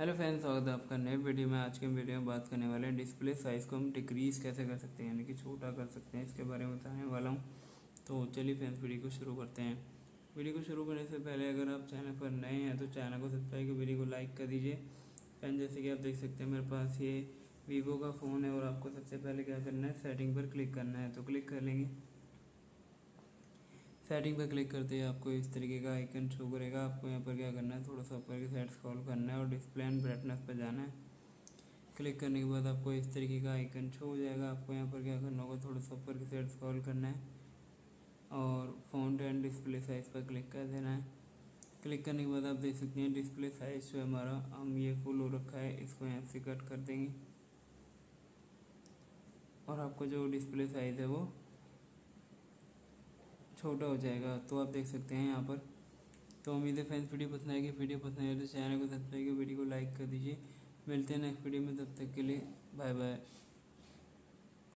Hello friends, स्वागत है आपका नए वीडियो में। आज के वीडियो में बात करने वाले हैं डिस्प्ले साइज़ को हम डिक्रीज़ कैसे कर सकते हैं, यानी कि छोटा कर सकते हैं, इसके बारे में बताने वाला हूं। तो चलिए फ्रेंड्स, वीडियो को शुरू करते हैं। वीडियो को शुरू करने से पहले अगर आप चैनल पर नए हैं तो चैनल को सब्सक्राइब कर वीडियो को लाइक कर दीजिए। फ्रेंड, जैसे कि आप देख सकते हैं मेरे पास ये वीवो का फ़ोन है और आपको सबसे पहले क्या करना है, सेटिंग पर क्लिक करना है। तो क्लिक कर लेंगे। सेटिंग पर क्लिक करते ही आपको इस तरीके का आइकन शो करेगा। आपको यहाँ पर क्या करना है, थोड़ा सा ऊपर की साइड स्क्रॉल करना है और डिस्प्ले एंड ब्राइटनेस पर जाना है। क्लिक करने के बाद आपको इस तरीके का आइकन शो हो जाएगा। आपको यहाँ पर क्या करना होगा, थोड़ा सा ऊपर की साइड स्क्रॉल करना है और फॉन्ट एंड डिस्प्ले साइज़ पर क्लिक कर देना है। क्लिक करने के बाद आप देख सकते हैं डिस्प्ले साइज़ जो हमारा हम ये फुल हो रखा है, इसको यहाँ से कट कर देंगे और आपको जो डिस्प्ले साइज़ है वो छोटा हो जाएगा। तो आप देख सकते हैं यहाँ पर। तो उम्मीद है फ्रेंड्स वीडियो पसंद आएगी। वीडियो पसंद आए तो चैनल को सब्सक्राइब कर वीडियो को लाइक कर दीजिए। मिलते हैं नेक्स्ट वीडियो में, तब तक के लिए बाय बाय।